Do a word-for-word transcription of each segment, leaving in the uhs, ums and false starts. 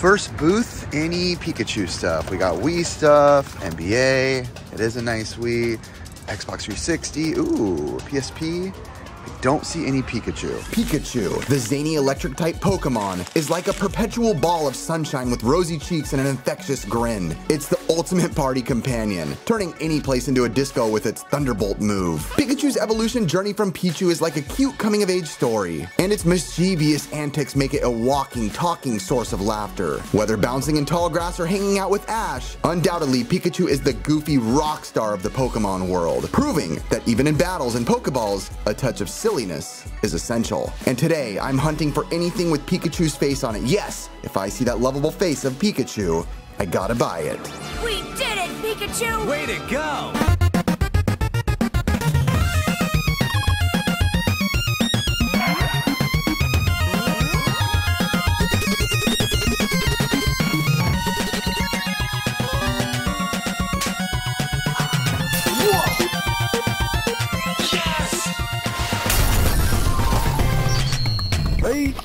First booth, any Pikachu stuff. We got Wii stuff, N B A. It is a nice Wii. Xbox three sixty. Ooh, P S P. I don't see any Pikachu. Pikachu, the zany electric type Pokemon, is like a perpetual ball of sunshine with rosy cheeks and an infectious grin. It's the ultimate party companion, turning any place into a disco with its Thunderbolt move. Pikachu's evolution journey from Pichu is like a cute coming of age story, and its mischievous antics make it a walking, talking source of laughter. Whether bouncing in tall grass or hanging out with Ash, undoubtedly Pikachu is the goofy rock star of the Pokemon world, proving that even in battles and Pokeballs, a touch of silliness is essential. And today, I'm hunting for anything with Pikachu's face on it. Yes, if I see that lovable face of Pikachu, I gotta buy it. We did it, Pikachu! Way to go!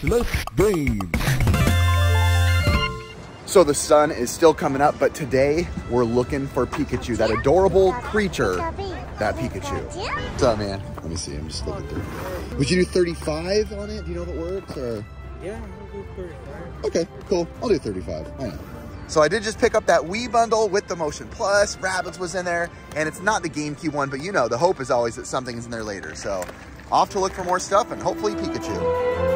Let's game. So the sun is still coming up, but today we're looking for Pikachu, that adorable creature, that Pikachu. What's up, man? Let me see, I'm just looking through. Would you do thirty-five on it? Do you know if it works, or? Yeah, I'll do thirty-five. Okay, cool, I'll do thirty-five, I know. So I did just pick up that Wii bundle with the Motion Plus, Rabbids was in there, and it's not the GameCube one, but you know, the hope is always that something's in there later. So off to look for more stuff and hopefully Pikachu.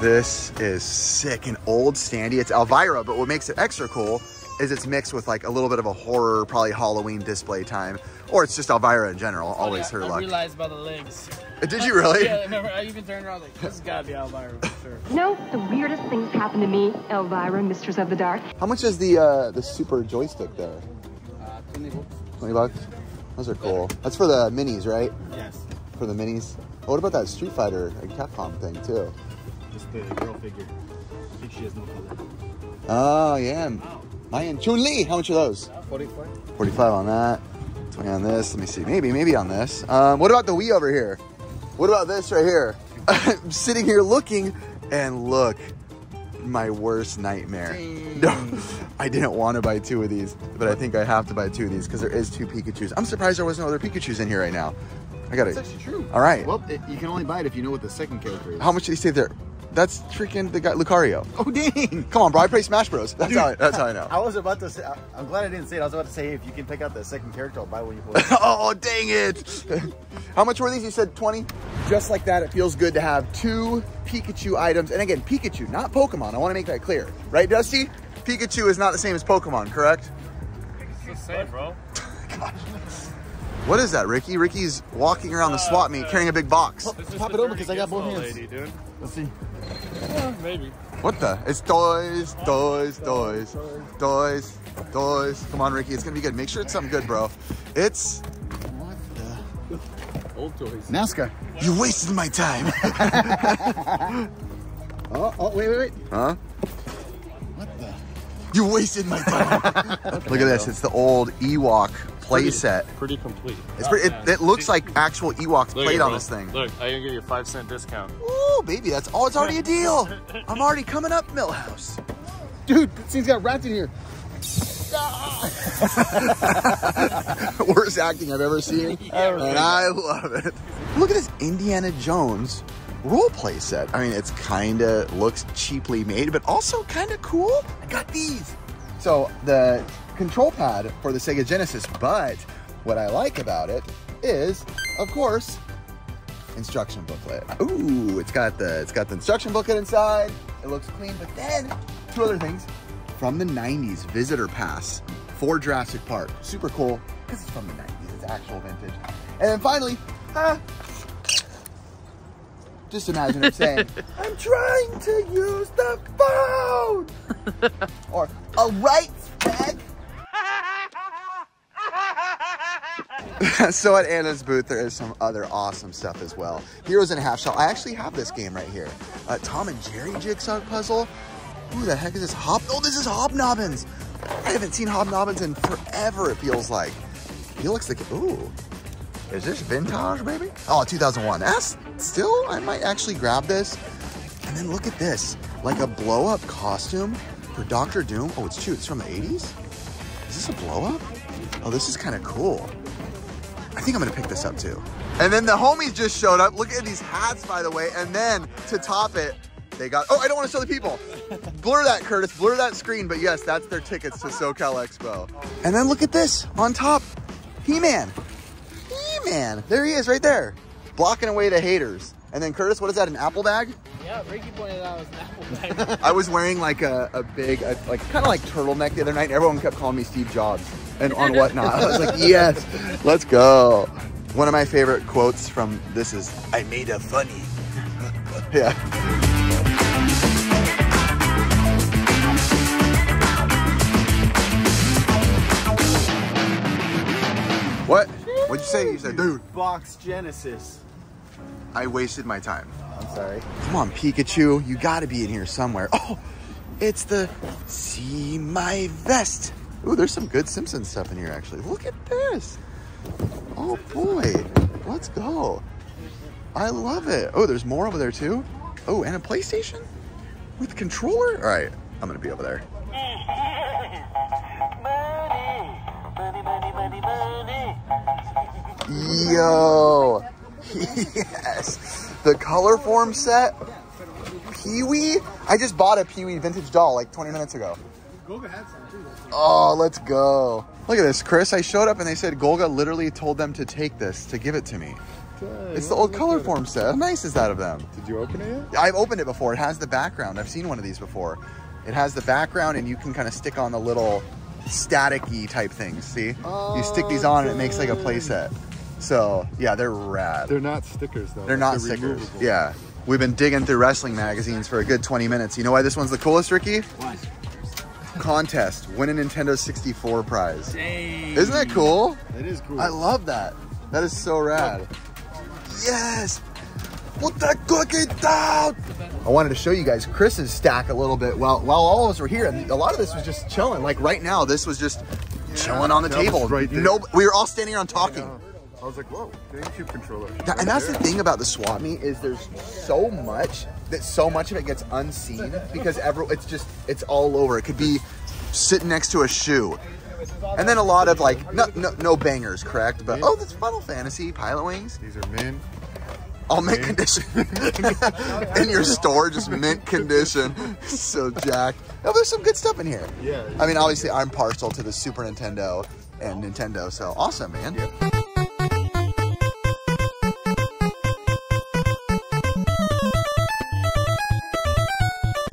This is sick and old standy. It's Elvira, but what makes it extra cool is it's mixed with like a little bit of a horror, probably Halloween display time, or it's just Elvira in general, always oh, yeah. her I luck. I realized by the legs. Did you really? Yeah, remember, I even turned around like, this has gotta be Elvira for sure. You know, the weirdest things happened to me, Elvira, Mistress of the Dark. How much is the uh, the super joystick there? Uh, twenty bucks. twenty bucks? Those are cool. That's for the minis, right? Yes. For the minis. Oh, what about that Street Fighter and Capcom thing too? Just the girl figure. I think she has no color. Oh, yeah. Wow. I am Chun-Li. How much are those? Uh, forty-five. forty-five on that. twenty on this. Let me see. Maybe, maybe on this. Um, what about the Wii over here? What about this right here? I'm sitting here looking, and look, my worst nightmare. No, I didn't want to buy two of these, but I think I have to buy two of these because there is two Pikachus. I'm surprised there was no other Pikachus in here right now. I got it. That's actually true. All right. Well, it, you can only buy it if you know what the second character is. How much did he say there? That's freaking the guy, Lucario. Oh, dang. Come on, bro. I play Smash Bros. That's, how I, that's how I know. I was about to say, I'm glad I didn't say it. I was about to say, if you can pick out the second character, I'll buy what you play. Oh, dang it. How much were these? You said twenty? Just like that, it feels good to have two Pikachu items. And again, Pikachu, not Pokemon. I want to make that clear. Right, Dusty? Pikachu is not the same as Pokemon, correct? Pikachu's the same, bro. Gosh. What is that, Ricky? Ricky's walking around the swap meet carrying a big box. Well, pop it over because I got both hands. Lady, dude. Let's see. Yeah, maybe. What the? It's toys, toys, toys, toys, toys. Come on, Ricky. It's going to be good. Make sure it's something good, bro. It's... What the? Old toys. NASCAR. You wasted my time. oh, oh, wait, wait, wait. Huh? What the? You wasted my time. Look at this. It's the old Ewok play set. Pretty complete. It's pretty, it, it looks like actual Ewok's played on this thing. Look, I can get you a five cent discount. Ooh, baby, that's all. It's already a deal. I'm already coming up, Millhouse. Dude, this thing's got rats in here. Worst acting I've ever seen, yeah, and I love it. Look at this Indiana Jones role play set. I mean, it's kind of looks cheaply made, but also kind of cool. I got these. So the control pad for the Sega Genesis, but what I like about it is, of course, instruction booklet. Ooh, it's got the it's got the instruction booklet inside. It looks clean, but then two other things from the nineties: visitor pass for Jurassic Park. Super cool because it's from the nineties. It's actual vintage. And then finally, ah, just imagine him saying, "I'm trying to use the phone," or "All right, Spec." So at Anna's booth, there is some other awesome stuff as well. Heroes in a Half Shell. I actually have this game right here. Uh, Tom and Jerry jigsaw puzzle. Who the heck is this? Hob? Oh, this is Hobnobbins. I haven't seen Hobnobbins in forever, it feels like. He looks like, ooh. Is this vintage, baby? Oh, two thousand one. That's still, I might actually grab this. And then look at this, like a blow-up costume for Doctor Doom. Oh, it's cute. It's from the eighties. Is this a blow-up? Oh, this is kind of cool. I think I'm gonna pick this up too. And then the homies just showed up. Look at these hats, by the way. And then to top it, they got, oh, I don't want to show the people. Blur that, Curtis, blur that screen. But yes, that's their tickets to SoCal Expo. And then look at this on top, He-Man. He-Man, there he is right there, blocking away the haters. And then Curtis, what is that, an Apple bag? Yeah, Ricky pointed out it was an Apple bag. I was wearing like a, a big, a, like kind of like turtleneck the other night, and everyone kept calling me Steve Jobs and on Whatnot. I was like, yes, let's go. One of my favorite quotes from this is, I made a funny. Yeah. What? What'd you say? You said, dude. Xbox Genesis. I wasted my time. I'm sorry. Come on, Pikachu. You gotta be in here somewhere. Oh, it's the See My Vest. Ooh, there's some good Simpsons stuff in here, actually. Look at this. Oh, boy. Let's go. I love it. Oh, there's more over there, too. Oh, and a PlayStation? With a controller? All right, I'm gonna be over there. Money, money, money, money. Yo, yes, the color form set, Peewee. I just bought a Peewee vintage doll like twenty minutes ago. Golga had some too. Oh, let's go. Look at this, Chris. I showed up and they said Golga literally told them to take this, to give it to me. Okay, it's the old color form set. How nice is that of them? Did you open it yet? I've opened it before. It has the background. I've seen one of these before. It has the background and you can kind of stick on the little static-y type things, see? Oh, you stick these on, dang. And it makes like a play set. So, yeah, they're rad. They're not stickers, though. They're like, not they're stickers, removable. Yeah. We've been digging through wrestling magazines for a good twenty minutes. You know why this one's the coolest, Ricky? What? Contest. Win a Nintendo sixty-four prize. Dang. Isn't that cool? That is cool. I love that. That is so rad. Yes! Put that cookie down! I wanted to show you guys Chris's stack a little bit while, while all of us were here. And a lot of this was just chilling. Like right now, this was just yeah, chilling on the table. Right, no, we were all standing around talking. Yeah. I was like, whoa, GameCube controller. Right and that's there. The thing about the swap meet is there's so much that so much of it gets unseen because every, it's just, it's all over. It could be sitting next to a shoe. And then a lot of like, no, no, no bangers, correct? But oh, that's Final Fantasy, Pilot Wings. These are men. All mint condition. In your store, just mint condition. So jacked. Oh, there's some good stuff in here. Yeah. I mean, obviously, I'm partial to the Super Nintendo and Nintendo, so awesome, man. Yep.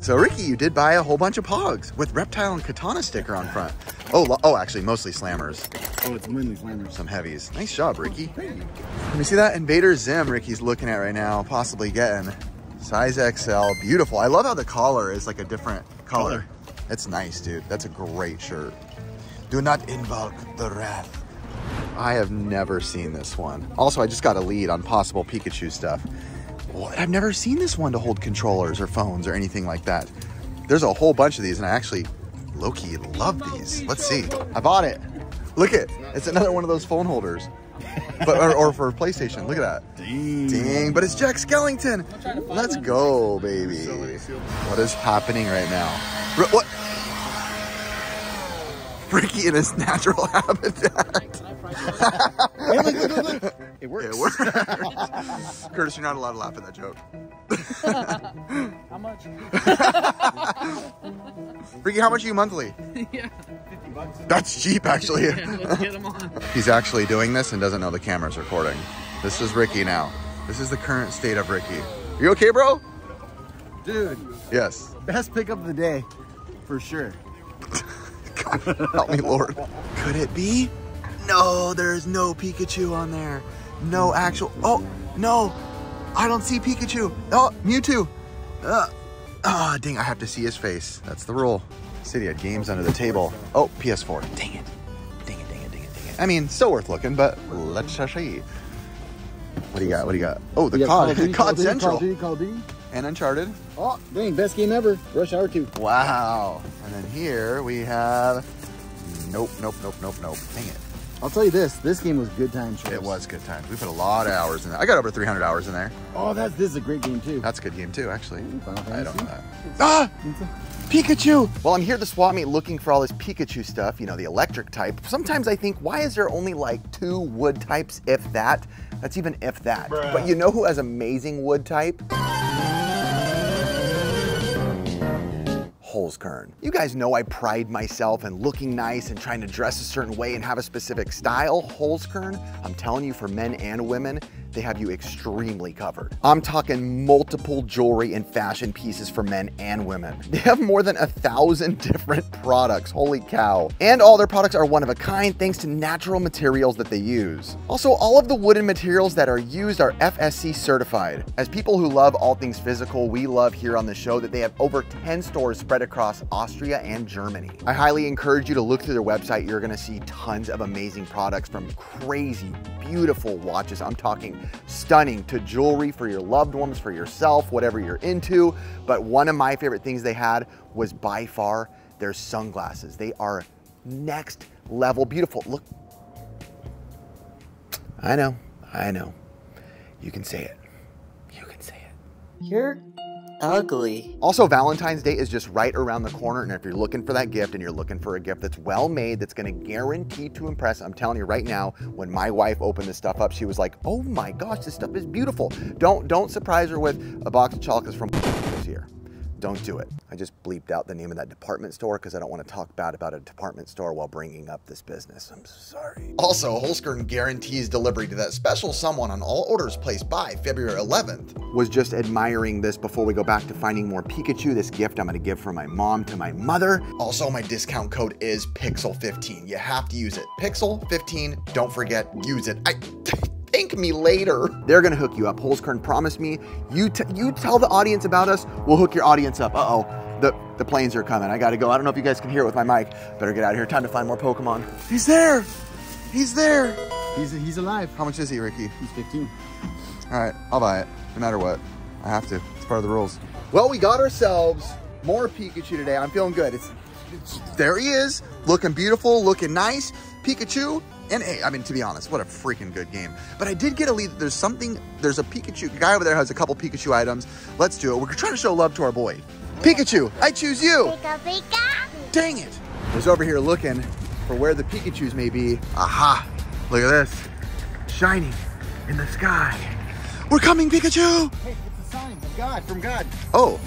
So, Ricky, you did buy a whole bunch of Pogs with Reptile and Katana sticker on front. Oh, oh, actually, mostly Slammers. Oh, it's mainly Slammers. Some heavies. Nice job, Ricky. Thank you. Let me see that Invader Zim Ricky's looking at right now, possibly getting. Size X L, beautiful. I love how the collar is like a different color. color. That's nice, dude. That's a great shirt. Do not invoke the wrath. I have never seen this one. Also, I just got a lead on possible Pikachu stuff. What? I've never seen this one to hold controllers or phones or anything like that. There's a whole bunch of these, and I actually low-key love these. Let's see. I bought it. Look it. It's another one of those phone holders. But or, or for PlayStation. Look at that. Dang. Dang. But it's Jack Skellington. Let's go, baby. What is happening right now? What? Ricky in his natural habitat. Hey, look, look, look, look. It works. It works. Curtis, you're not allowed to laugh at that joke. How much? Ricky, how much are you monthly? Yeah, fifty bucks. That's cheap, actually. Yeah, let's get him on. He's actually doing this and doesn't know the camera's recording. This is Ricky now. This is the current state of Ricky. Are you okay, bro? Dude. Yes. Best pickup of the day, for sure. God, help me, Lord. Could it be? No, there's no Pikachu on there. No actual, oh, no. I don't see Pikachu. Oh, Mewtwo. Ah, uh, oh, dang, I have to see his face. That's the rule. City had games under the table. Oh, P S four. Dang it. Dang it, dang it, dang it, dang it. I mean, still worth looking, but let's see. What do you got, what do you got? Oh, the C O D, the C O D Central. C O D, C O D. And Uncharted. Oh, dang, best game ever. Rush Hour two. Wow. And then here we have, nope, nope, nope, nope, nope. Dang it. I'll tell you this, this game was good times. It was good times. We put a lot of hours in that. I got over three hundred hours in there. Oh, that's, this is a great game too. That's a good game too, actually. I don't know that. Ah! Pikachu! Well, I'm here at the swap meet looking for all this Pikachu stuff, you know, the electric type. Sometimes I think, why is there only like two wood types, if that? That's even if that. Bruh. But you know who has amazing wood type? Holzkern. You guys know I pride myself in looking nice and trying to dress a certain way and have a specific style. Holzkern, I'm telling you, for men and women, they have you extremely covered. I'm talking multiple jewelry and fashion pieces for men and women. They have more than a thousand different products, holy cow. And all their products are one of a kind thanks to natural materials that they use. Also, all of the wooden materials that are used are F S C certified. As people who love all things physical, we love here on the show that they have over ten stores spread across Austria and Germany. I highly encourage you to look through their website. You're gonna see tons of amazing products, from crazy, beautiful watches, I'm talking stunning, to jewelry for your loved ones, for yourself, whatever you're into. But one of my favorite things they had was by far their sunglasses. They are next level beautiful. Look, I know, I know. You can say it, you can say it. You're ugly. Also, Valentine's Day is just right around the corner, and if you're looking for that gift and you're looking for a gift that's well made, that's gonna guarantee to impress, I'm telling you right now, when my wife opened this stuff up, she was like, oh my gosh, this stuff is beautiful. Don't, don't surprise her with a box of chocolates from this year. Don't do it. I just bleeped out the name of that department store because I don't want to talk bad about a department store while bringing up this business. I'm sorry. Also, Holzkern guarantees delivery to that special someone on all orders placed by February eleventh. Was just admiring this before we go back to finding more Pikachu. This gift I'm going to give from my mom to my mother. Also, my discount code is Pixel fifteen. You have to use it. Pixel fifteen. Don't forget, use it. I... Thank me later. They're gonna hook you up. Holzkern promised me. You t you tell the audience about us, we'll hook your audience up. Uh-oh, the, the planes are coming. I gotta go. I don't know if you guys can hear it with my mic. Better get out of here. Time to find more Pokemon. He's there. He's there. He's, he's alive. How much is he, Ricky? He's fifteen. All right, I'll buy it. No matter what. I have to. It's part of the rules. Well, we got ourselves more Pikachu today. I'm feeling good. It's, it's there he is. Looking beautiful, looking nice. Pikachu. And hey, I mean, to be honest, what a freaking good game. But I did get a lead that there's something, there's a Pikachu, the guy over there has a couple Pikachu items. Let's do it. We're trying to show love to our boy. Pikachu, I choose you. Pika, Pika. Dang it. I was over here looking for where the Pikachus may be. Aha, look at this. Shining in the sky. We're coming, Pikachu. Hey, it's a sign from God, from God. Oh.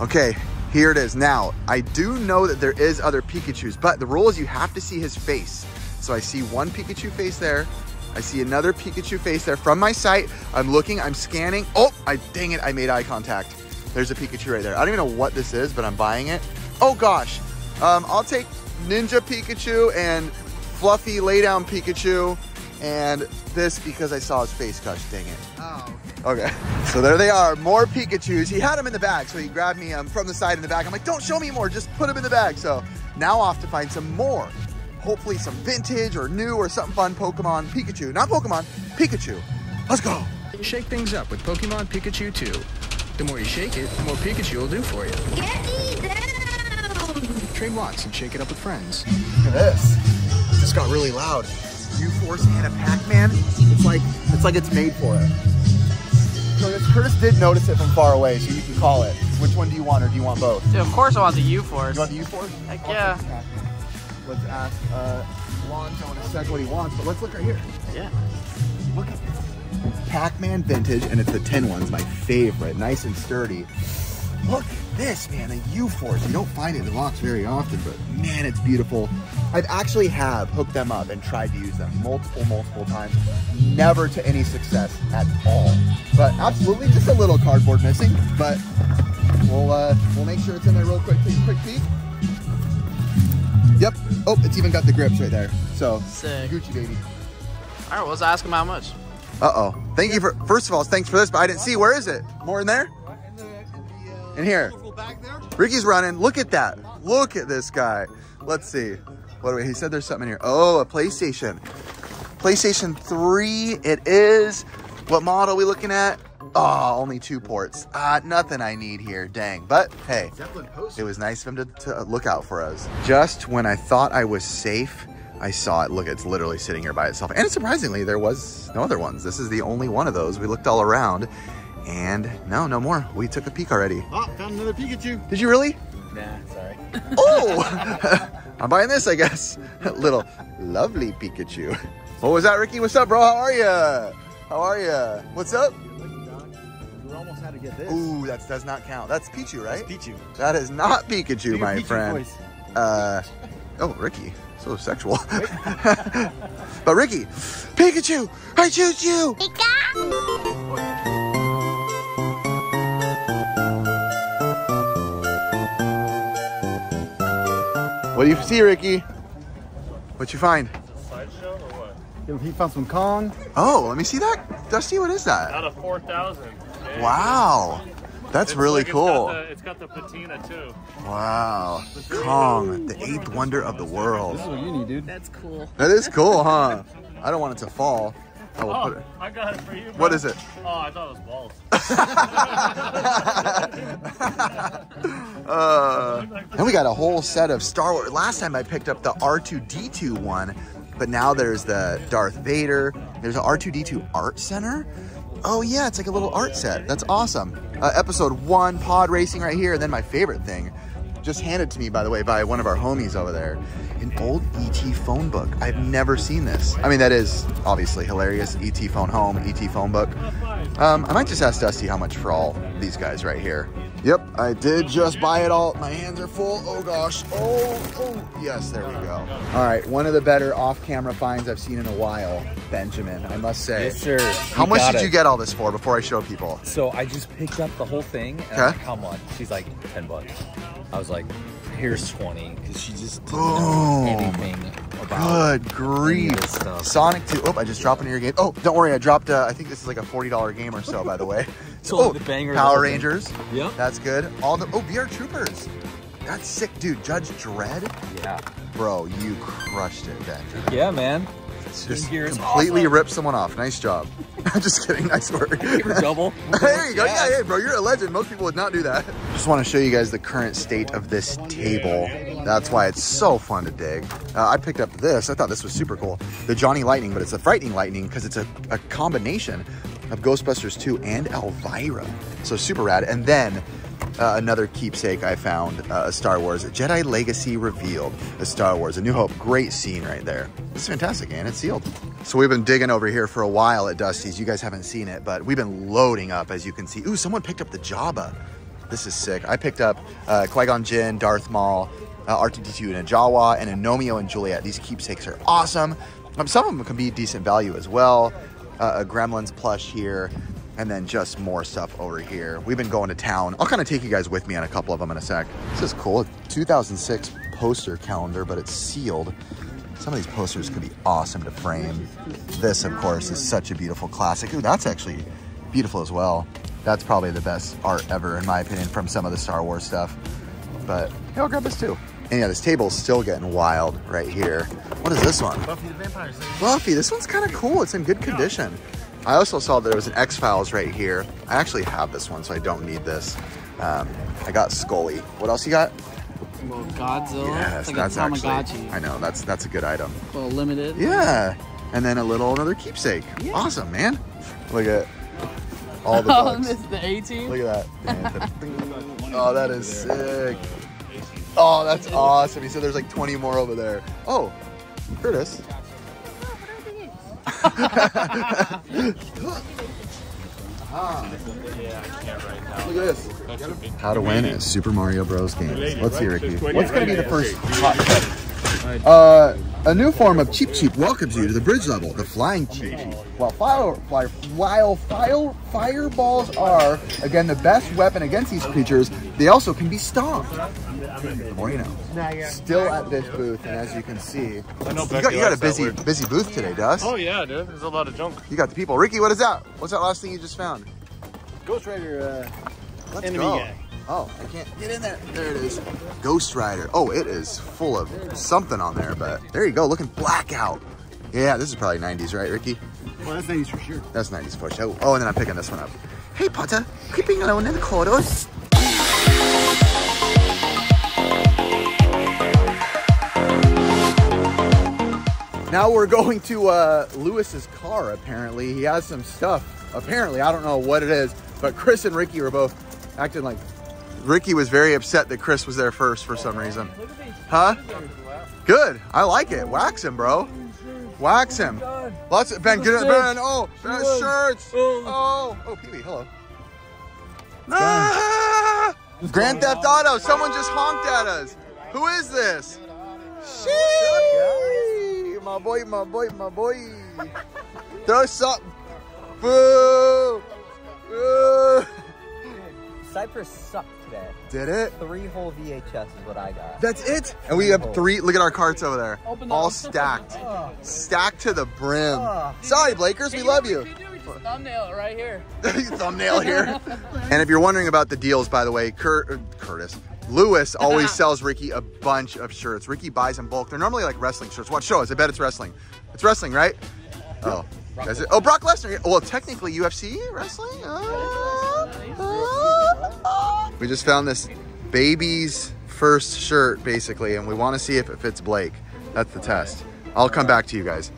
Okay. Here it is. Now, I do know that there is other Pikachus, but the rule is you have to see his face. So I see one Pikachu face there. I see another Pikachu face there from my sight. I'm looking, I'm scanning. Oh, I dang it, I made eye contact. There's a Pikachu right there. I don't even know what this is, but I'm buying it. Oh gosh, um, I'll take Ninja Pikachu and Fluffy Laydown Pikachu and this because I saw his face. Gosh, dang it. Oh. Okay, so there they are, more Pikachus. He had them in the bag, so he grabbed me um, from the side in the bag. I'm like, don't show me more, just put them in the bag. So now off to find some more, hopefully some vintage or new or something fun Pokemon Pikachu. Not Pokemon, Pikachu. Let's go. Shake things up with Pokemon Pikachu two. The more you shake it, the more Pikachu will do for you. Get me down! Trade watts and shake it up with friends. Look at this. This got really loud. U-Force and a Pac-Man. It's like, it's like it's made for it. So Curtis did notice it from far away, so you can call it. Which one do you want, or do you want both? Dude, of course I want the U-Force. You want the U-Force? Heck yeah. Let's ask uh, Lonzo in a sec what he wants, but let's look right here. Yeah. Look at this. It's Pac-Man Vintage, and it's the tin ones, my favorite. Nice and sturdy. Look at this, man, a U-Force. You don't find it in locks very often, but man, it's beautiful. I've actually have hooked them up and tried to use them multiple, multiple times. Never to any success at all. But absolutely, just a little cardboard missing. But we'll uh, we'll make sure it's in there real quick. Take a quick peek. Yep. Oh, it's even got the grips right there. So sick. Gucci baby. All right, well, let's ask him how much. Uh oh. Thank you for first of all, thanks for this. But I didn't see. Where is it? More in there? In, the, in, the, uh, in here. Back there. Ricky's running. Look at that. Look at this guy. Let's see. What do we? He said there's something in here. Oh, a PlayStation. PlayStation three, it is. What model are we looking at? Oh, only two ports. Ah, uh, nothing I need here, dang. But hey, it was nice of him to, to look out for us. Just when I thought I was safe, I saw it. Look, it's literally sitting here by itself. And surprisingly, there was no other ones. This is the only one of those. We looked all around and no, no more. We took a peek already. Oh, found another Pikachu. Did you really? Nah, sorry. Oh! I'm buying this, I guess. Little lovely Pikachu. What was that, Ricky? What's up, bro? How are ya? How are ya? What's up? We almost had to get this. Ooh, that does not count. That's Pichu, right? That's Pichu. That is not Pikachu, my Pichu friend. Voice. Uh, oh, Ricky. So sexual. But Ricky, Pikachu, I choose you. Pika! What do you see, Ricky? What'd you find? It's a sideshow or what? Yeah, he found some Kong. Oh, let me see that. Dusty, what is that? Out of four thousand. Wow. That's it's really like cool. It's got, the, it's got the patina too. Wow. Kong, the eighth wonder of the world. This is what you need, dude. That's cool. That is cool, huh? I don't want it to fall. I will oh, put it. I got it for you. Bro. What is it? Oh, I thought it was balls. uh, and we got a whole set of Star Wars. Last time I picked up the R two D two one, but now there's the Darth Vader. There's an R two D two art center. Oh yeah, it's like a little art set. That's awesome. Uh, episode one, pod racing right here. And then my favorite thing, just handed to me, by the way, by one of our homies over there. An old E T phone book. I've never seen this. I mean, that is obviously hilarious. E T phone home, E T phone book. Um, I might just ask Dusty how much for all these guys right here. Yep, I did just buy it all. My hands are full. Oh, gosh. Oh, oh. Yes, there we go. All right, one of the better off-camera finds I've seen in a while, Benjamin, I must say. Yes, sir. How much did it. you get all this for before I show people? So I just picked up the whole thing. And like, how much? She's like, ten bucks. I was like, here's twenty, because she just didn't know anything about Good grief. This stuff. Sonic two. Oh, I just dropped into your game. Oh, don't worry. I dropped, uh, I think this is like a forty dollar game or so, by the way. So oh, the banger Power Rangers. Yep. That's good. All the, oh, V R Troopers. That's sick, dude. Judge Dredd. Yeah. Bro, you crushed it, Ben. Yeah, man. Just completely awesome. Ripped someone off. Nice job. I'm just kidding. Nice work. Double. There you go. Yeah, yeah, hey, bro. You're a legend. Most people would not do that. Just want to show you guys the current state of this table. That's why it's so fun to dig. Uh, I picked up this. I thought this was super cool. The Johnny Lightning, but it's a Frightening Lightning because it's a, a combination of Ghostbusters two and Elvira. So super rad. And then uh, another keepsake I found, uh, a Star Wars, a Jedi Legacy Revealed, a Star Wars, A New Hope. Great scene right there. It's fantastic, and it's sealed. So we've been digging over here for a while at Dusty's. You guys haven't seen it, but we've been loading up, as you can see. Ooh, someone picked up the Jawa. This is sick. I picked up uh, Qui-Gon Jinn, Darth Maul, uh, R two D two, and a Jawa, and a Nomeo and Juliet. These keepsakes are awesome. Um, some of them can be decent value as well. Uh, a Gremlins plush here, and then just more stuff over here. We've been going to town. I'll kind of take you guys with me on a couple of them in a sec. This is cool. two thousand six poster calendar, but it's sealed. Some of these posters could be awesome to frame. This, of course, is such a beautiful classic. Ooh, that's actually beautiful as well. That's probably the best art ever, in my opinion, from some of the Star Wars stuff. But hey, I'll grab this too. And yeah, this table's still getting wild right here. What is this one? Buffy the Vampire Slayer. Buffy, this one's kind of cool. It's in good condition. I also saw that there was an X-Files right here. I actually have this one, so I don't need this. Um, I got Scully. What else you got? Well, Godzilla. Yes, like that's actually, I know, that's that's a good item. Well, limited. Yeah, and then a little, another keepsake. Yeah. Awesome, man. Look at all the oh, this is the A-team? Look at that. Oh, that is sick. Oh, that's awesome. He said there's like twenty more over there. Oh, Curtis. Ah, look at this. How to win at Super Mario Bros. Games. Let's see, Ricky. What's going to be the first hot cut? Uh, a new form of Cheep Cheep welcomes you to the bridge level, the flying Cheep Cheep. While fire, fire, while fire, fireballs are, again, the best weapon against these creatures, they also can be stomped. Bueno. Still at this booth, and as you can see, you got, you got a busy busy booth today, Dust. Oh yeah, dude. There's a lot of junk. You got the people. Ricky, what is that? What's that last thing you just found? Ghost Rider uh, Let's enemy go. Guy. Oh, I can't get in there. There it is. Ghost Rider. Oh, it is full of something on there, but there you go. Looking blackout. Yeah, this is probably nineties, right, Ricky? Well, that's nineties for sure. That's nineties for sure. Oh, and then I'm picking this one up. Hey, Potter. Creeping alone in the corridors. Now we're going to uh, Lewis's car, apparently. He has some stuff. Apparently, I don't know what it is, but Chris and Ricky were both acting like... Ricky was very upset that Chris was there first for some reason. Huh? Good. I like it. Wax him, bro. Wax him. Lots of... Ben, get it, Ben. Oh, Ben, shirts. Oh. Oh, Peewee, hello. Ah! Grand Theft Auto. Someone just honked at us. Who is this? Sheesh. My boy, my boy, my boy. Throw something. Boo. Boo. Cypress sucked today. Did it? Three whole V H S is what I got. That's it? And we have three. Look at our carts over there. All stacked. Oh. Stacked to the brim. Oh. Sorry, Blakers. We love you. Thumbnail it right here. Thumbnail here. And if you're wondering about the deals, by the way, Cur Curtis, Lewis always sells Ricky a bunch of shirts. Ricky buys in bulk. They're normally like wrestling shirts. Watch, show us. I bet it's wrestling. It's wrestling, right? Oh, Brock is it? Oh, Brock Lesnar. Well, technically U F C wrestling. Uh, uh, uh. We just found this baby's first shirt, basically, and we want to see if it fits Blake. That's the test. I'll come back to you guys.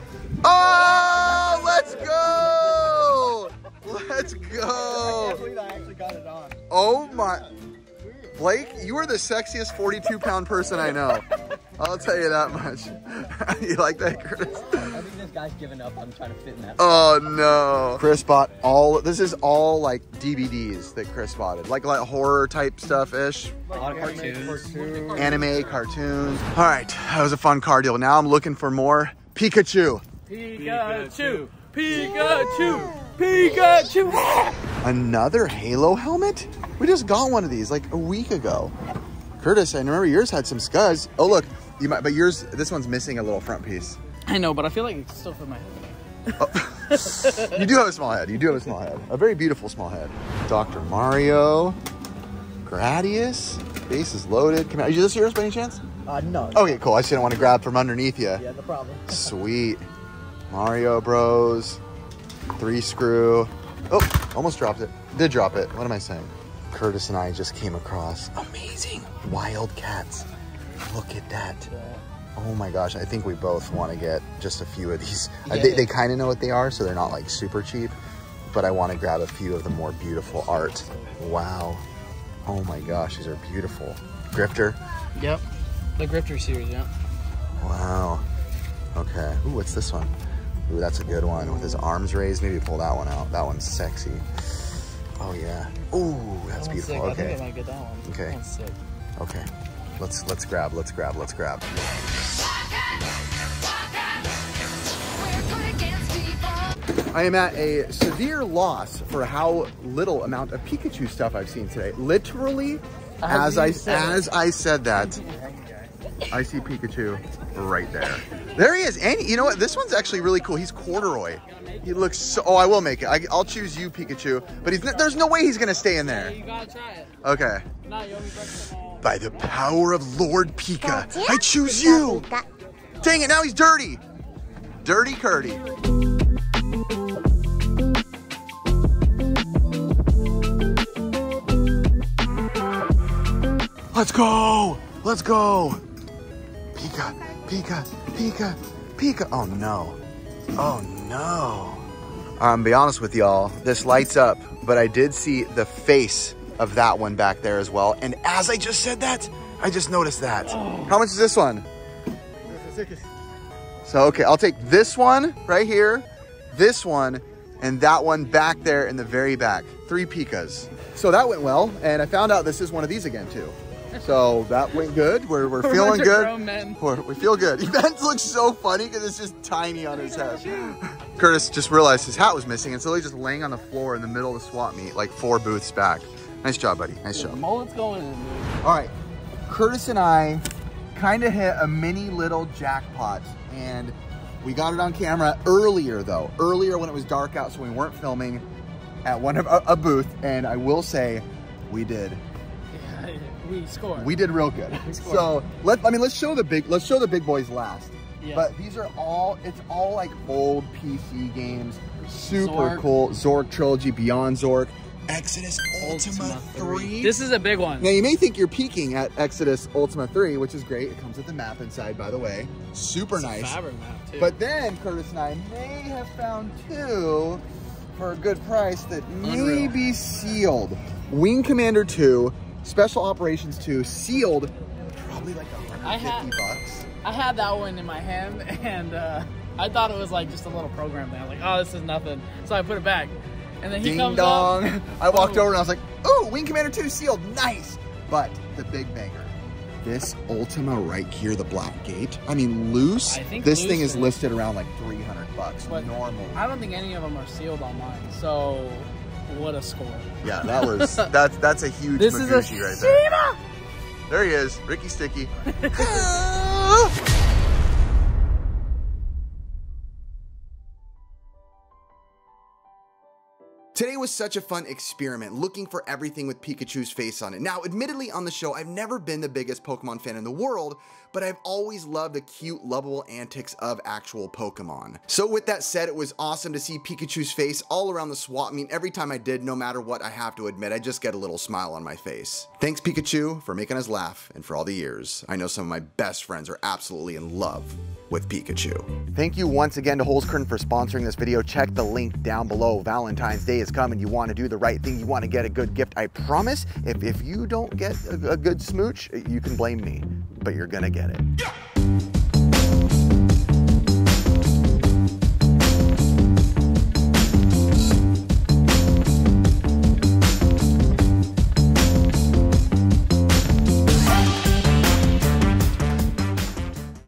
Oh, let's go. Let's go. I can't believe I actually got it on. Oh my. Blake, you are the sexiest forty-two pound person I know. I'll tell you that much. You like that, Chris? I think this guy's giving up on trying to fit in that. Oh no. Chris bought all, this is all like D V Ds that Chris bought. Like, like horror type stuff-ish. A lot of cartoons. cartoons. Anime, cartoons. All right, that was a fun car deal. Now I'm looking for more Pikachu. Pikachu. Pikachu. Pikachu! Another Halo helmet? We just got one of these like a week ago. Curtis, I remember yours had some scuzz. Oh look, you might, but yours, this one's missing a little front piece. I know, but I feel like it's still for my head. Oh. You do have a small head. You do have a small head. A very beautiful small head. Doctor Mario, Gradius, base is loaded. Come out. Is this yours by any chance? Uh, no. Okay, cool. I just didn't want to grab from underneath you. Yeah, no problem. Sweet. Mario Bros. Three screw. Oh, almost dropped it. Did drop it. What am I saying? Curtis and I just came across amazing wildcats. Look at that. Oh my gosh. I think we both want to get just a few of these. Yeah. They, they kind of know what they are, so they're not like super cheap, but I want to grab a few of the more beautiful art. Wow. Oh my gosh. These are beautiful. Grifter. Yep. The Grifter series. Yep. Wow. Okay. Ooh, what's this one? Ooh, that's a good one with his arms raised. Maybe pull that one out. That one's sexy. Oh yeah. Ooh, that's that beautiful. Sick. Okay. I think I might get that one. Okay. That one's sick. Okay. Let's let's grab. Let's grab. Let's grab. I am at a severe loss for how little amount of Pikachu stuff I've seen today. Literally, as, as I as I said that. I see Pikachu right there. There he is. And you know what? This one's actually really cool. He's corduroy. He looks so... Oh, I will make it. I, I'll choose you, Pikachu. But he's, there's no way he's going to stay in there. You got to try it. Okay. By the power of Lord Pika, I choose you. Dang it. Now he's dirty. Dirty Curdy. Let's go. Let's go. Pika, Pika, Pika, Pika. Oh no. Oh no. I'm um, be honest with y'all, this lights up, but I did see the face of that one back there as well. And as I just said that, I just noticed that. Oh. How much is this one? So, okay, I'll take this one right here, this one, and that one back there in the very back. Three Pikas. So that went well, and I found out this is one of these again too. So that went good. We're, we're feeling good. We're, we feel good. That looks so funny because it's just tiny on his head. Curtis just realized his hat was missing. It's literally just laying on the floor in the middle of the swap meet, like four booths back. Nice job, buddy. Nice job. Mullet's going in, dude. All right. Curtis and I kind of hit a mini little jackpot. And we got it on camera earlier, though. Earlier when it was dark out, so we weren't filming at one of a, a booth. And I will say we did. We scored. We did real good. So let I mean let's show the big let's show the big boys last. Yes. But these are all it's all like old P C games, super Zork. cool Zork trilogy, Beyond Zork. Exodus Ultima, Ultima three. three. This is a big one. Now, you may think you're peeking at Exodus Ultima three, which is great. It comes with the map inside, by the way. Super it's nice. A fabric map, too. But then, Curtis and I may have found two for a good price that Unreal. may be sealed. Wing Commander two, Special Operations two, sealed, probably like one hundred fifty I had, bucks. I had that one in my hand, and uh, I thought it was like just a little program thing. I was like, oh, this is nothing. So I put it back. And then he Ding comes dong. Up. I walked oh. over and I was like, oh, Wing Commander two sealed, nice. But the big banger, this Ultima right here, the Black Gate. I mean, loose, I think this loose thing is listed around like three hundred bucks, but normal. I don't think any of them are sealed online, so what a score. Yeah, that was, that's, that's a huge this is a right there. Shima! There he is, Ricky Sticky. Today was such a fun experiment, looking for everything with Pikachu's face on it. Now, admittedly on the show, I've never been the biggest Pokemon fan in the world, but I've always loved the cute, lovable antics of actual Pokemon. So with that said, it was awesome to see Pikachu's face all around the swap meet. Every time I did, no matter what, I have to admit, I just get a little smile on my face. Thanks, Pikachu, for making us laugh and for all the years. I know some of my best friends are absolutely in love with Pikachu. Thank you once again to Holzkern for sponsoring this video. Check the link down below. Valentine's Day is coming. You want to do the right thing. You want to get a good gift. I promise if, if you don't get a, a good smooch, you can blame me, but you're going to get it. Yeah!